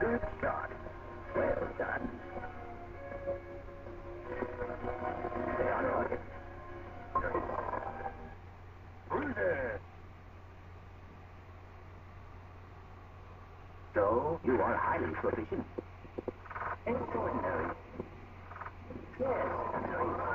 Good start. Well done. Stay on target. Good. So, you are highly proficient. Extraordinary. Yes,